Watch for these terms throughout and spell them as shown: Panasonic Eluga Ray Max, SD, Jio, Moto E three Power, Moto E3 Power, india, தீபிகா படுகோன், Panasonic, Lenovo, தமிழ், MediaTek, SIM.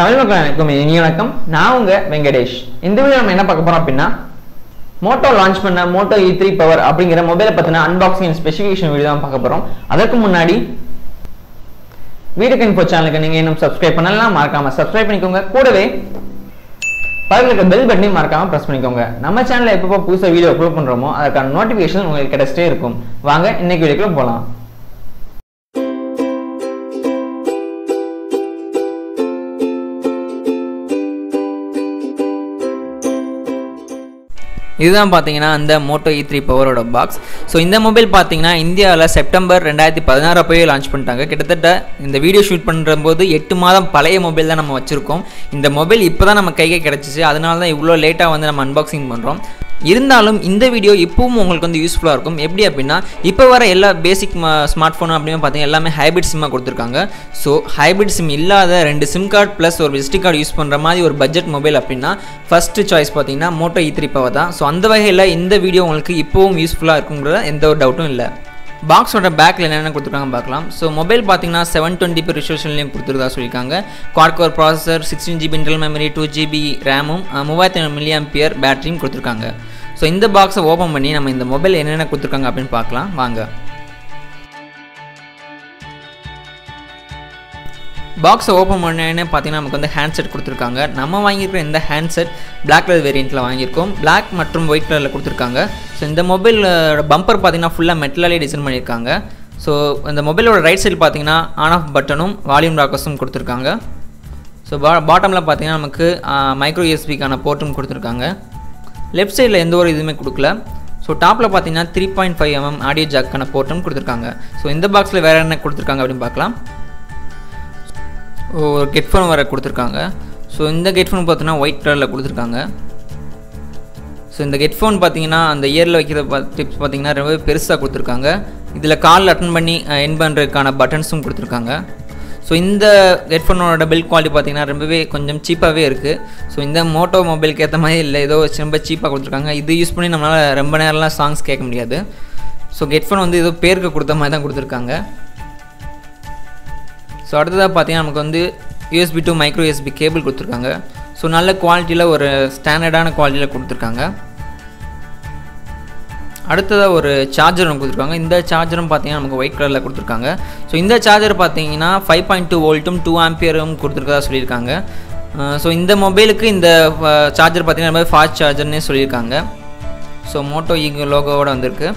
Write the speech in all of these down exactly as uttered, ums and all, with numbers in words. தமிழ் மக்கள் அனைவருக்கும் இனிய வணக்கம். நான் உங்க வெங்கடேஷ். இந்த வீடியோ நம்ம என்ன பார்க்க போறோம் அப்படின்னா, மோட்டோ லான்ச் பண்ண மோட்டோ E three பவர் அப்படிங்கிற மொபைலை பத்தின அன்பாக்சிங் அண்ட் ஸ்பெசிஃபிகேஷன் வீடியோ தான் பார்க்க போறோம். அதற்கு முன்னாடி வீடியோ இன்ஃபோ சேனலுக்கு நீங்க இன்னும் சப்ஸ்கிரைப் பண்ணலாம், மறக்காம சப்ஸ்கிரைப் பண்ணிக்கோங்க. கூடவே பக்கத்துல பெல் பட்டனையும் மறக்காம பிரஸ் பண்ணிக்கோங்க. நம்ம சேனல்ல எப்பப்போ புதுசா வீடியோ அப்லோட் பண்றோமோ அதற்கான நோட்டிபிகேஷன் உங்களுக்கு கிடைச்சிட்டே இருக்கும். வாங்க இன்னைக்கு வீடியோக்குள்ள போகலாம். இதுதான் பார்த்தீங்கன்னா அந்த மோட்டோ E three பவரோட பாக்ஸ். ஸோ இந்த மொபைல் பார்த்தீங்கன்னா இந்தியாவில் செப்டம்பர் ரெண்டாயிரத்தி பதினாறு போய் லான்ச் பண்ணிட்டாங்க. கிட்டத்தட்ட இந்த வீடியோ ஷூட் பண்ணுற போது எட்டு மாதம் பழைய மொபைல் தான் நம்ம வச்சுருக்கோம். இந்த மொபைல் இப்போ தான் நம்ம கைக்கு கிடச்சிச்சு. அதனால தான் இவ்வளோ லேட்டாக வந்து நம்ம அன்பாக்சிங் பண்ணுறோம். இருந்தாலும் இந்த வீடியோ இப்போவும் உங்களுக்கு வந்து யூஸ்ஃபுல்லாக இருக்கும். எப்படி அப்படின்னா, இப்போ வர எல்லா பேசிக் ஸ்மார்ட் ஃபோன் அப்படின்னு பார்த்தீங்கன்னா எல்லாமே ஹைபிரிட் சிம்மாக கொடுத்துருக்காங்க. ஸோ ஹைபிரிட் சிம் இல்லாத ரெண்டு சிம் கார்டு ப்ளஸ் ஒரு விசிட்டிங் கார்டு யூஸ் பண்ணுற மாதிரி ஒரு பட்ஜெட் மொபைல் அப்படின்னா ஃபஸ்ட்டு சாய்ஸ் பார்த்தீங்கன்னா மோட்டோ E three பவர் தான். ஸோ அந்த வகையில் இந்த வீடியோ உங்களுக்கு இப்போவும் யூஸ்ஃபுல்லாக இருக்குங்கிற எந்த ஒரு டவுட்டும் இல்லை. பாக்ஸோட பேக்கில் என்னென்ன கொடுத்துருக்காங்க பார்க்கலாம். ஸோ மொபைல் பார்த்தீங்கன்னா செவன் டுவெண்ட்டி பி ரிசல்யூஷன்லேயும் கொடுத்துருக்கா சொல்லியிருக்காங்க. Quad core processor, sixteen GB internal memory, two GB ரேமும் மூவாயிரத்தி ஐநூறு மில்லி ஆம்பியர் பேட்டரியும் கொடுத்துருக்காங்க. ஸோ இந்த பாக்ஸை ஓப்பன் பண்ணி நம்ம இந்த மொபைல் என்னென்ன கொடுத்துருக்காங்க அப்படின்னு பார்க்கலாம் வாங்க. பாக்ஸை ஓப்பன் பண்ணேன்னு பார்த்தீங்கன்னா நமக்கு வந்து ஹேண்ட்செட் கொடுத்துருக்காங்க. நம்ம வாங்கியிருக்கிற இந்த ஹேண்ட்செட் பிளாக் கலர் வேரியண்ட்டில் வாங்கியிருக்கோம். பிளாக் மற்றும் ஒயிட் கலரில் கொடுத்துருக்காங்க. ஸோ இந்த மொபைலோட பம்பர் பார்த்தீங்கன்னா ஃபுல்லாக மெட்டலாலே டிசைன் பண்ணியிருக்காங்க. ஸோ இந்த மொபைலோட ரைட் சைடு பார்த்தீங்கன்னா ஆன் ஆஃப் பட்டனும் வால்யூம் ராக்கர்ஸும் கொடுத்துருக்காங்க. ஸோ பா பாட்டமில் பார்த்தீங்கன்னா நமக்கு மைக்ரோ யூஎஸ்பிக்கான போர்ட்டும் கொடுத்துருக்காங்க. லெஃப்ட் சைடில் எந்த ஒரு இதுவுமே கொடுக்கல. ஸோ டாப்பில் பார்த்தீங்கன்னா three point five MM audio ஜாக்கான போர்ட்டும் கொடுத்துருக்காங்க. ஸோ இந்த பாக்ஸில் வேறு என்ன கொடுத்துருக்காங்க அப்படின்னு பார்க்கலாம். ஒரு ஹெட்ஃபோன் வேறு கொடுத்துருக்காங்க. ஸோ இந்த ஹெட்ஃபோன் பார்த்தீங்கன்னா ஒயிட் கலரில் கொடுத்துருக்காங்க. ஸோ இந்த ஹெட்ஃபோன் பார்த்தீங்கன்னா அந்த இயரில் வைக்கிற டிப்ஸ் பார்த்தீங்கன்னா ரொம்பவே பெருசாக கொடுத்துருக்காங்க. இதில் கால் அட்டன் பண்ணி என் பண்ணுறதுக்கான பட்டன்ஸும் கொடுத்துருக்காங்க. ஸோ இந்த ஹெட்ஃபோனோட பில் குவாலிட்டி பார்த்தீங்கன்னா ரொம்பவே கொஞ்சம் சீப்பாகவே இருக்குது. ஸோ இந்த மோட்டோ மொபைலுக்கு ஏற்ற மாதிரி இல்லை, ஏதோ ரொம்ப சீப்பாக கொடுத்துருக்காங்க. இது யூஸ் பண்ணி நம்மளால் ரொம்ப நேரம்லாம் சாங்ஸ் கேட்க முடியாது. ஸோ ஹெட்ஃபோன் வந்து ஏதோ பேருக்கு கொடுத்த மாதிரி தான் கொடுத்துருக்காங்க. ஸோ அடுத்ததாக பார்த்தீங்கன்னா நமக்கு வந்து USB to micro USB cable கொடுத்துருக்காங்க. ஸோ நல்ல குவாலிட்டியில் ஒரு ஸ்டாண்டர்டான குவாலிட்டியில் கொடுத்துருக்காங்க. அடுத்ததாக ஒரு சார்ஜரும் கொடுத்துருக்காங்க. இந்த சார்ஜரும் பார்த்தீங்கன்னா நமக்கு ஒயிட் கலரில் கொடுத்துருக்காங்க. ஸோ இந்த சார்ஜர் பார்த்தீங்கன்னா ஃபைவ் பாயிண்ட் டூ வோல்ட்டும் டூ ஆம்பியரும் கொடுத்துருக்கதா சொல்லியிருக்காங்க. ஸோ இந்த மொபைலுக்கு இந்த சார்ஜர் பார்த்தீங்கன்னா ரொம்ப ஃபாஸ்ட் சார்ஜர்னே சொல்லியிருக்காங்க. ஸோ மோட்டோ E லோகோவோடு வந்திருக்கு.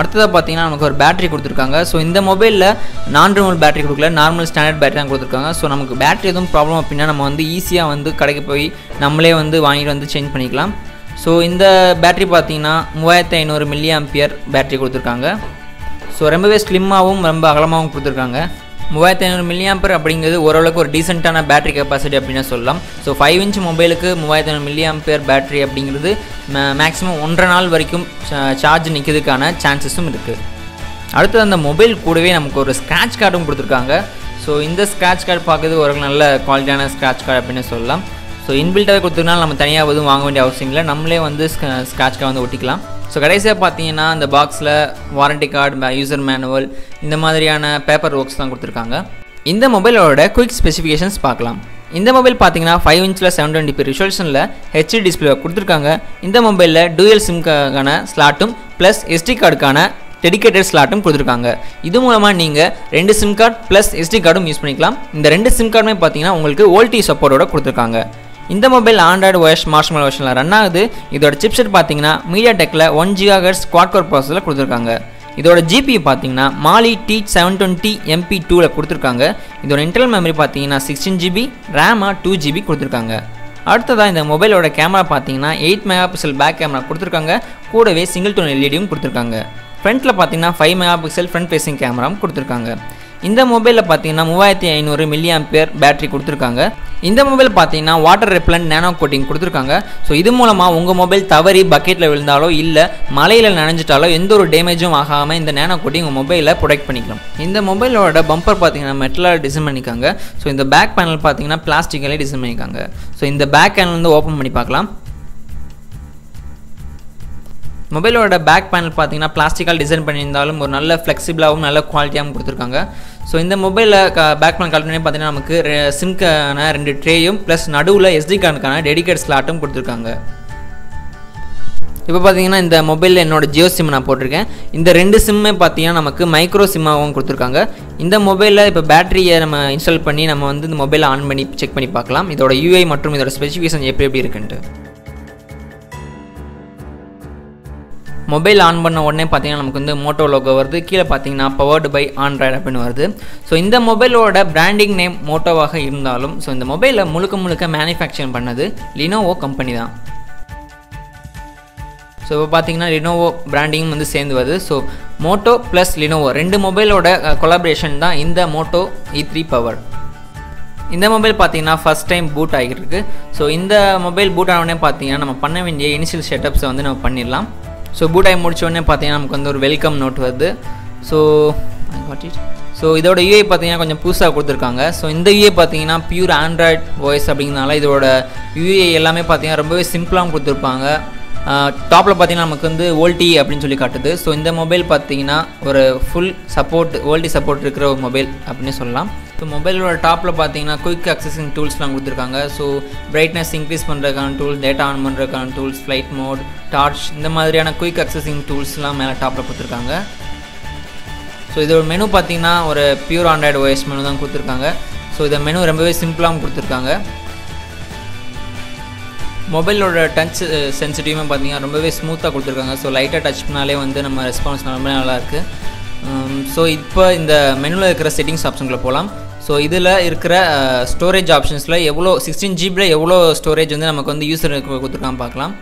அடுத்ததாக பார்த்தீங்கன்னா நமக்கு ஒரு பேட்டரி கொடுத்துருக்காங்க. ஸோ இந்த மொபைலில் நான் ரிமூவல் பேட்டரி கொடுக்கல, நார்மல் ஸ்டாண்டர்ட் பேட்டரி தான் கொடுத்துருக்காங்க. ஸோ நமக்கு பேட்டரி எதுவும் ப்ராப்ளம் அப்படின்னா நம்ம வந்து ஈஸியாக வந்து கடைக்கு போய் நம்மளே வந்து வாங்கிட்டு வந்து சேஞ்ச் பண்ணிக்கலாம். ஸோ இந்த பேட்டரி பார்த்தீங்கன்னா மூவாயிரத்தி ஐநூறு மில்லி ஆம்பியர் பேட்டரி கொடுத்துருக்காங்க. ஸோ ரொம்பவே ஸ்லிம்மாகவும் ரொம்ப அகலமாகவும் கொடுத்துருக்காங்க. மூவாயிரத்தி ஐநூறு மில்லி ஆம்பியர் அப்படிங்கிறது ஓரளவுக்கு ஒரு டீசெண்டான பேட்டரி கெப்பாசிட்டி அப்படின்னு சொல்லலாம். ஸோ ஃபைவ் இன்ச் மொபைலுக்கு மூவாயிரத்தி ஐநூறு மில்லி ஆம்பியர் பேட்டரி அப்படிங்கிறது மேக்ஸிமம் ஒன்றரை நாள் வரைக்கும் சார்ஜ் நிற்கிறதுக்கான சான்சஸும் இருக்குது. அடுத்தது அந்த மொபைல் கூடவே நமக்கு ஒரு ஸ்க்ராட்ச் கார்டும் கொடுத்துருக்காங்க. ஸோ இந்த ஸ்க்ராட்ச் கார்டு பார்க்குறது ஒரு நல்ல குவாலிட்டியான ஸ்க்ராட்ச் கார்டு அப்படின்னு சொல்லலாம். ஸோ இன்பில்ட்டாக கொடுத்துருக்கனால நம்ம தனியாக எதுவும் வாங்க வேண்டிய அவசியம் இல்லை, நம்மளே வந்து ஸ்க்ராட்ச் கார்டு வந்து ஒட்டிக்கலாம். ஸோ கடைசியாக பார்த்தீங்கன்னா இந்த பாக்ஸில் வாரண்டி கார்டு, யூசர் மேனுவல், இந்த மாதிரியான பேப்பர் ஒர்க்ஸ் தான் கொடுத்துருக்காங்க. இந்த மொபைலோட குயிக் ஸ்பெசிஃபிகேஷன்ஸ் பார்க்கலாம். இந்த மொபைல் பார்த்தீங்கன்னா ஃபைவ் இன்ச்சில் செவன் டுவெண்ட்டி பி ரிசல்யூஷனில் ஹெச்டி டிஸ்பிளே கொடுத்துருக்காங்க. இந்த மொபைலில் டூயல் சிம்கான ஸ்லாட்டும் ப்ளஸ் எஸ்டி கார்டுக்கான டெடிகேட்டட் ஸ்லாட்டும் கொடுத்துருக்காங்க. இது மூலமாக நீங்கள் ரெண்டு சிம் கார்டு ப்ளஸ் எஸ்டி கார்டும் யூஸ் பண்ணிக்கலாம். இந்த ரெண்டு சிம் கார்டுமே பார்த்தீங்கன்னா உங்களுக்கு ஓல்டி சப்போர்ட்டோட கொடுத்துருக்காங்க. இந்த மொபைல் ஆண்ட்ராய்டு ஓஎஸ் மார்ஷ்மெலோ வெர்ஷனில் ரன் ஆகுது. இதோட சிப்செட் பார்த்தீங்கன்னா மீடியா டெக்கில் ஒன் ஜிகாஹெர்ட்ஸ் குவாட் கோர் ப்ராசஸில் கொடுத்துருக்காங்க. இதோட ஜிபி பார்த்தீங்கன்னா Mali T seven twenty MP டூவில் கொடுத்துருக்காங்க. இதோட இன்டர்னல் மெமரி பார்த்தீங்கன்னா சிக்ஸ்டீன் ஜிபி ரேமாக டூ ஜிபி கொடுத்துருக்காங்க. அடுத்ததாக இந்த மொபைலோட கேமரா பார்த்தீங்கன்னா eight megapixel back camera கொடுத்துருக்காங்க. கூடவே சிங்கிள் டோன் எல்இடியும் கொடுத்துருக்காங்க. ஃப்ரண்ட்டில் பார்த்தீங்கன்னா five megapixel front facing கேமராவும் கொடுத்துருக்காங்க. இந்த மொபைலில் பார்த்தீங்கன்னா மூவாயிரத்தி ஐநூறு மில்லி ஆம்பியர் பேட்டரி கொடுத்துருக்காங்க. இந்த மொபைல் பார்த்தீங்கன்னா வாட்டர் ரெப்பலண்ட் நேனோ கோட்டிங் கொடுத்துருக்காங்க. ஸோ இது மூலமாக உங்கள் மொபைல் தவறி பக்கெட்டில் விழுந்தாலோ இல்லை மலையில் நனைஞ்சிட்டாலோ எந்த ஒரு டேமேஜும் ஆகாமல் இந்த நேனோ கோட்டிங் உங்கள் மொபைலில் ப்ரொடெக்ட் பண்ணிக்கலாம். இந்த மொபைலோட பம்பர் பார்த்தீங்கன்னா மெட்டலாக டிசைன் பண்ணியிருக்காங்க. ஸோ இந்த பேக் பேனல் பார்த்தீங்கன்னா பிளாஸ்டிக்காலே டிசைன் பண்ணியிருக்காங்க. ஸோ இந்த பேக் பேனல் வந்து ஓப்பன் பண்ணி பார்க்கலாம். மொபைலோட பேக் பேனல் பார்த்தீங்கன்னா பிளாஸ்டிக்கால் டிசைன் பண்ணியிருந்தாலும் ஒரு நல்ல ஃப்ளெக்சிபிளாகவும் நல்ல குவாலிட்டியாகவும் கொடுத்துருக்காங்க. So in the mobile background color name pathina namakku sim kana rendu trayum plus naduvula S D card kana dedicated slot um kuduthirukanga. இப்போ பாத்தீங்கன்னா இந்த மொபைல்ல என்னோட ஜியோ சிம் நான் போட்டுருக்கேன். இந்த ரெண்டு சிம்மே பாத்தீங்கன்னா நமக்கு மைக்ரோ சிம்மாவும் கொடுத்திருக்காங்க. இந்த மொபைல்ல இப்போ பேட்டரியை நம்ம இன்ஸ்டால் பண்ணி நம்ம வந்து இந்த மொபைலை ஆன் பண்ணி செக் பண்ணி பார்க்கலாம். இதோட U I மற்றும் இதோட ஸ்பெசிஃபிகேஷன் எப்படி எப்படி இருக்குன்னு. மொபைல் ஆன் பண்ண உடனே பாத்தீங்கன்னா நமக்கு வந்து மோட்டோ லோகோ வருது. கீழே பாத்தீங்கன்னா பவர்டு பை ஆண்ட்ராய்டு அப்படின்னு வருது. ஸோ இந்த மொபைலோட பிராண்டிங் நேம் மோட்டோவாக இருந்தாலும் ஸோ இந்த மொபைலை முழுக்க முழுக்க மேனுஃபேக்சரிங் பண்ணது லினோவோ கம்பெனி தான். ஸோ இப்போ பார்த்தீங்கன்னா லினோவோ பிராண்டிங் வந்து சேர்ந்து வருது. ஸோ மோட்டோ ப்ளஸ் லினோவோ ரெண்டு மொபைலோட கொலாபரேஷன் தான் இந்த மோட்டோ E three பவர். இந்த மொபைல் பார்த்தீங்கன்னா ஃபஸ்ட் டைம் பூட் ஆகிட்டு இருக்கு. ஸோ இந்த மொபைல் பூட் ஆனவுடனே பார்த்தீங்கன்னா நம்ம பண்ண வேண்டிய இனிஷியல் செட்டப்ஸை வந்து நம்ம பண்ணிடலாம். ஸோ பூட் ஆகி முடிச்சோடனே பார்த்தீங்கன்னா நமக்கு வந்து ஒரு வெல்கம் நோட் வருது. ஸோ ஸோ இதோட U I பார்த்தீங்கன்னா கொஞ்சம் புதுசாக கொடுத்துருக்காங்க. ஸோ இந்த U I பார்த்தீங்கன்னா பியூர் ஆண்ட்ராய்ட் வாய்ஸ் அப்படிங்கிறனால இதோட U I எல்லாமே பார்த்தீங்கன்னா ரொம்பவே சிம்பிளாகவும் கொடுத்துருப்பாங்க. டாப்பில் பார்த்தீங்கன்னா நமக்கு வந்து ஓல்டி அப்படின்னு சொல்லி காட்டுது. ஸோ இந்த மொபைல் பார்த்தீங்கன்னா ஒரு ஃபுல் சப்போர்ட் ஓல்டி சப்போர்ட் இருக்கிற ஒரு மொபைல் அப்படின்னு சொல்லலாம். ஸோ மொபைலோட டாப்பில் பார்த்தீங்கன்னா குயிக் அக்சஸிங் டூல்ஸ்லாம் கொடுத்துருக்காங்க. ஸோ பிரைட்னஸ் இன்க்ரீஸ் பண்ணுறதுக்கான டூல்ஸ், டேட்டா ஆன் பண்ணுறதுக்கான டூல்ஸ், ஃப்ளைட் மோட், டார்ச், இந்த மாதிரியான குயிக் அக்சஸிங் டூல்ஸ்லாம் மேலே டாப்பில் கொடுத்துருக்காங்க. ஸோ இதோட மெனு பார்த்தீங்கன்னா ஒரு பியூர் ஆண்ட்ராய்டு ஓஎஸ் மெனு தான் கொடுத்துருக்காங்க. ஸோ இதை மெனு ரொம்பவே சிம்பிளாகவும் கொடுத்துருக்காங்க. மொபைலோட டச் சென்சிட்டிவுமே பார்த்தீங்கன்னா ரொம்பவே ஸ்மூத்தாக கொடுத்துருக்காங்க. ஸோ லைட்டாக டச் பண்ணாலே வந்து நம்ம ரெஸ்பான்ஸ் ரொம்பவே நல்லாயிருக்கு. ஸோ இப்போ இந்த மெனுவில் இருக்கிற செட்டிங்ஸ் ஆப்ஷன்களை போகலாம். ஸோ இதில் இருக்கிற ஸ்டோரேஜ் ஆப்ஷன்ஸில் எவ்வளோ சிக்ஸ்டீன் ஜிபியில் எவ்வளோ ஸ்டோரேஜ் வந்து நமக்கு வந்து யூஸர் கொடுத்துருக்காங்க பார்க்கலாம்.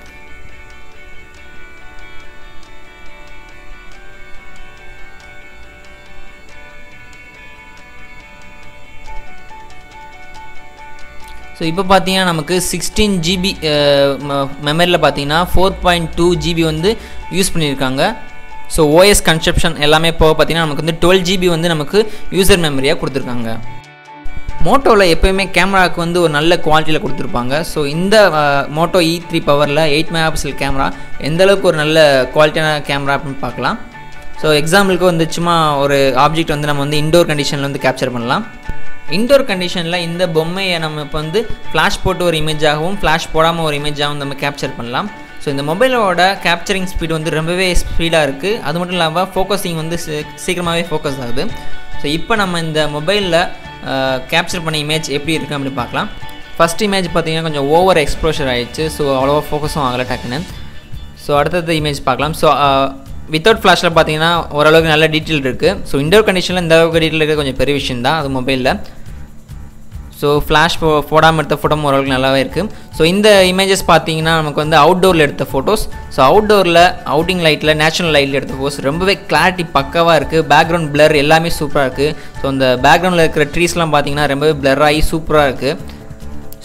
ஸோ இப்போ பார்த்தீங்கன்னா நமக்கு சிக்ஸ்டீன் ஜிபி மெமரியில் பார்த்தீங்கன்னா ஃபோர் பாயிண்ட் டூ ஜிபி வந்து யூஸ் பண்ணியிருக்காங்க. ஸோ ஓஎஸ் கன்சப்ஷன் எல்லாமே இப்போ பார்த்தீங்கன்னா நமக்கு வந்து டுவெல் ஜிபி வந்து நமக்கு யூசர் மெமரியாக கொடுத்துருக்காங்க. மோட்டோவில் எப்போயுமே கேமராவுக்கு வந்து ஒரு நல்ல குவாலிட்டியில் கொடுத்துருப்பாங்க. ஸோ இந்த மோட்டோ இ த்ரீ பவரில் எயிட் மெகா பிக்சல் கேமரா எந்தளவுக்கு ஒரு நல்ல குவாலிட்டியான கேமரா அப்படின்னு பார்க்கலாம். ஸோ எக்ஸாம்பிளுக்கு வந்து சும்மா ஒரு ஆப்ஜெக்ட் வந்து நம்ம வந்து இன்டோர் கண்டிஷனில் வந்து கேப்சர் பண்ணலாம். இன்டோர் கண்டிஷனில் இந்த பொம்மையை நம்ம இப்போ வந்து ஃப்ளாஷ் போட்டு ஒரு இமேஜாகவும் ஃப்ளாஷ் போடாமல் ஒரு இமேஜாகவும் நம்ம கேப்சர் பண்ணலாம். ஸோ இந்த மொபைலோட கேப்சரிங் ஸ்பீடு வந்து ரொம்பவே ஸ்பீடாக இருக்குது. அது மட்டும் இல்லாமல் ஃபோக்கஸிங் வந்து சீக்கிரமாகவே ஃபோக்கஸ் ஆகுது. ஸோ இப்போ நம்ம இந்த மொபைலில் கேப்சர் பண்ண இமேஜ் எப்படி இருக்குது அப்படின்னு பார்க்கலாம். ஃபஸ்ட் இமேஜ் பார்த்திங்கன்னா கொஞ்சம் ஓவர் எக்ஸ்ப்ளோஷர் ஆகிடுச்சு. ஸோ அவ்வளோவா ஃபோக்கஸும் ஆகலை டக்குன்னு. ஸோ அடுத்தது இமேஜ் பார்க்கலாம். ஸோ வித்தவுட் ஃப்ளாஷில் பார்த்தீங்கன்னா ஓரளவுக்கு நல்ல டீட்டெயில் இருக்குது. ஸோ இன்டோர் கண்டிஷனில் இந்த அளவுக்கு டீட்டெயில் இருக்கிறது கொஞ்சம் பெரிய விஷயம் தான் அது மொபைலில். ஸோ ஃப்ளாஷ் போ போடாமல் எடுத்த ஃபோட்டோ ஓரளவுக்கு நல்லாவே இருக்குது. ஸோ இந்த இமேஜஸ் பார்த்தீங்கன்னா நமக்கு வந்து அவுட்டோரில் எடுத்த ஃபோட்டோஸ். ஸோ அவுட்டோரில் அவுட்டிங் லைட்டில் நேச்சுரல் லைட்டில் எடுத்த ஃபோட்டோஸ் ரொம்பவே கிளாரிட்டி பக்காவாக இருக்குது. பேக்ரவுண்ட் பிளர் எல்லாமே சூப்பராக இருக்குது. ஸோ அந்த பேக்ரவுண்டில் இருக்கிற ட்ரீஸ்லாம் பார்த்தீங்கன்னா ரொம்பவே பிளர் ஆகி சூப்பராக இருக்குது.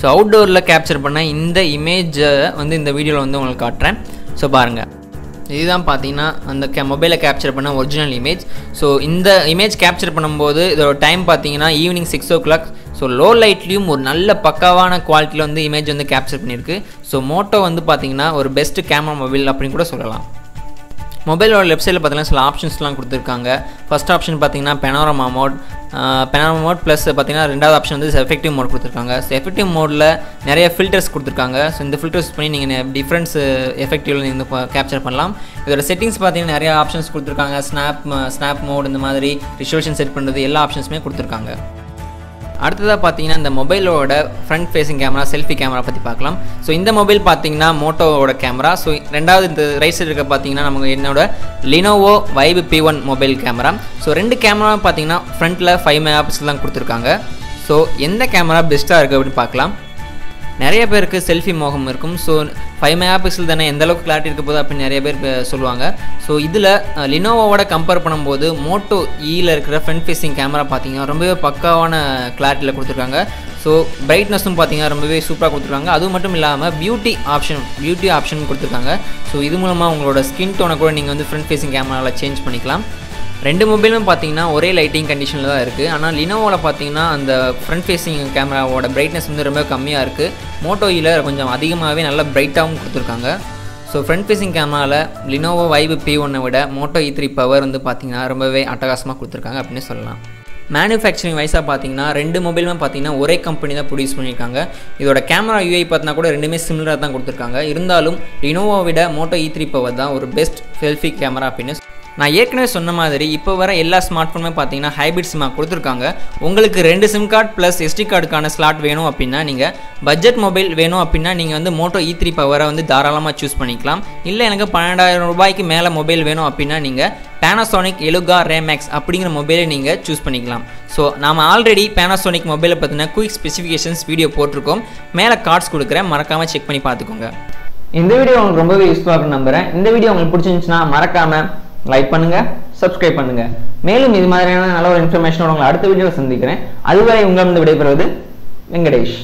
ஸோ அவுட்டோரில் கேப்சர் பண்ண இந்த இமேஜை வந்து இந்த வீடியோவில் வந்து உங்களுக்கு காட்டுறேன். ஸோ பாருங்கள், இதுதான் பார்த்தீங்கன்னா அந்த கே மொபைலை கேப்சர் பண்ண ஒரிஜினல் இமேஜ். ஸோ இந்த இமேஜ் கேப்சர் பண்ணும்போது இதோட டைம் பார்த்தீங்கன்னா evening six o'clock. So low லைட்லேயும் ஒரு நல்ல பக்காவான குவாலிட்டியில் வந்து இமேஜ் வந்து கேப்சர் பண்ணியிருக்கு. ஸோ மோட்டோ வந்து பார்த்தீங்கன்னா ஒரு பெஸ்ட்டு கேமரா மொபைல் அப்படின்னு கூட சொல்லலாம். மொபைலோட லெஃப்ட் சைடில் பார்த்தீங்கன்னா சில ஆப்ஷன்ஸ்லாம் கொடுத்துருக்காங்க. ஃபஸ்ட் ஆப்ஷன் பார்த்தீங்கன்னா panorama mode panorama mode plus பார்த்தீங்கன்னா ரெண்டாவது ஆப்ஷன் வந்து எஃபெக்டிவ் மோட் கொடுத்துருக்காங்க. ஸோ எஃபெக்டிவ் மோடில் நிறைய ஃபில்டர்ஸ் கொடுத்துருக்காங்க. ஸோ இந்த ஃபில்டர்ஸ் பண்ணி நீங்கள் டிஃப்ரென்ஸ் எஃபெக்டிவில் நீங்கள் கேப்சர் பண்ணலாம். இதோட செட்டிங்ஸ் பார்த்தீங்கன்னா நிறைய ஆப்ஷன்ஸ் கொடுத்துருக்காங்க. ஸ்னாப் ஸ்னாப் மோட், இந்த மாதிரி ரிசல்யூஷன் செட் பண்ணுறது, எல்லா ஆப்ஷன்ஸுமே கொடுத்துருக்காங்க. அடுத்ததாக பார்த்தீங்கன்னா இந்த மொபைலோட front facing camera selfie camera பற்றி பார்க்கலாம். ஸோ இந்த மொபைல் பார்த்தீங்கன்னா மோட்டோவோட கேமரா. ஸோ ரெண்டாவது இந்த ரைட் சைடு இருக்க பார்த்தீங்கன்னா நமக்கு என்னோட Lenovo Vibe P one mobile camera. So ரெண்டு கேமரா பார்த்தீங்கன்னா ஃப்ரண்ட்டில் ஃபைவ் மெகா பிக்சல் தான் கொடுத்துருக்காங்க. ஸோ எந்த கேமரா பெஸ்ட்டாக இருக்குது அப்படின்னு பார்க்கலாம். நிறைய பேருக்கு செல்ஃபி மோகம் இருக்கும். ஸோ ஃபைவ் மெகா பிக்சல் தானே எந்தளவுக்கு கிளாரிட்டி இருக்க போது அப்படின்னு நிறைய பேர் சொல்லுவாங்க. ஸோ இதில் லினோவோட கம்பேர் பண்ணும்போது மோட்டோ ஈயில் இருக்கிற ஃப்ரண்ட் ஃபேஸிங் கேமரா பார்த்தீங்கன்னா ரொம்பவே பக்காவான கிளாரிட்டியில் கொடுத்துருக்காங்க. ஸோ பிரைட்னஸும் பார்த்தீங்கன்னா ரொம்பவே சூப்பராக கொடுத்துருக்காங்க. அது மட்டும் இல்லாமல் பியூட்டி ஆப்ஷன் பியூட்டி ஆப்ஷன் கொடுத்துருக்காங்க. ஸோ இது மூலமாக உங்களோட ஸ்கின் டோனை கூட நீங்கள் வந்து ஃப்ரண்ட் ஃபேஸிங் கேமராவில் சேஞ்ச் பண்ணிக்கலாம். ரெண்டு மொபைலும் பார்த்தீங்கன்னா ஒரே லைட்டிங் கண்டிஷனில் தான் இருக்குது. ஆனால் லினோவோவில் பார்த்தீங்கன்னா அந்த ஃப்ரண்ட் ஃபேஸிங் கேமராவோட பிரைட்னஸ் வந்து ரொம்ப கம்மியாக இருக்குது. மோட்டோயில் கொஞ்சம் அதிகமாகவே நல்லா பிரைட்டாகவும் கொடுத்துருக்காங்க. ஸோ ஃப்ரண்ட் ஃபேஸிங் கேமராவில் லினோவோ வைப் பி ஒன்னை விட மோட்டோ இ த்ரீ பவர் வந்து பார்த்தீங்கன்னா ரொம்பவே அட்டகாசமாக கொடுத்துருக்காங்க அப்படின்னு சொல்லலாம். manufacturing wise பாத்தீங்கன்னா ரெண்டு மொபைலுமே பாத்தீங்கன்னா ஒரே கம்பெனி தான் ப்ரொடியூஸ் பண்ணிருக்காங்க. இதோட கேமரா யூஐ பார்த்தா கூட ரெண்டுமே சிமிலரா தான் கொடுத்திருக்காங்க. இருந்தாலும் Lenovo விட Moto E three Power தான் ஒரு பெஸ்ட் செல்ஃபி கேமரா அப்படின்னு நான் ஏற்கனவே சொன்ன மாதிரி இப்போ வர எல்லா ஸ்மார்ட் ஃபோனுமே பார்த்தீங்கன்னா ஹைபிரிட் சிம்மாக கொடுத்துருக்காங்க. உங்களுக்கு ரெண்டு சிம் கார்டு ப்ளஸ் எஸ்டி கார்டுக்கான ஸ்லாட் வேணும் அப்படின்னா, நீங்கள் பட்ஜெட் மொபைல் வேணும் அப்படின்னா நீங்கள் வந்து Moto E three பவரை வந்து தாராளமாக சூஸ் பண்ணிக்கலாம். இல்லை எனக்கு பன்னெண்டாயிரம் ரூபாய்க்கு மேலே மொபைல் வேணும் அப்படின்னா நீங்கள் Panasonic Eluga Ray Max அப்படிங்கிற மொபைலை நீங்கள் சூஸ் பண்ணிக்கலாம். ஸோ நாம் ஆல்ரெடி Panasonic மொபைலை பற்றின குயிக் ஸ்பெசிஃபிகேஷன்ஸ் வீடியோ போட்டிருக்கோம். மேலே கார்ட்ஸ் கொடுக்குறேன், மறக்காமல் செக் பண்ணி பார்த்துக்கோங்க. இந்த வீடியோ உங்களுக்கு ரொம்பவே யூஸ்ஃபுல்லாக இருக்குன்னு நம்புகிறேன். இந்த வீடியோ உங்களுக்கு பிடிச்சிருந்துச்சுன்னா மறக்காமல் லைக் பண்ணுங்க, சப்ஸ்கிரைப் பண்ணுங்க. மேலும் இது மாதிரியான நல்ல ஒரு இன்ஃபர்மேஷனோட உங்களை அடுத்த வீடியோவில் சந்திக்கிறேன். அதுவரை உங்களிடம் விடைபெறுவது வெங்கடேஷ்.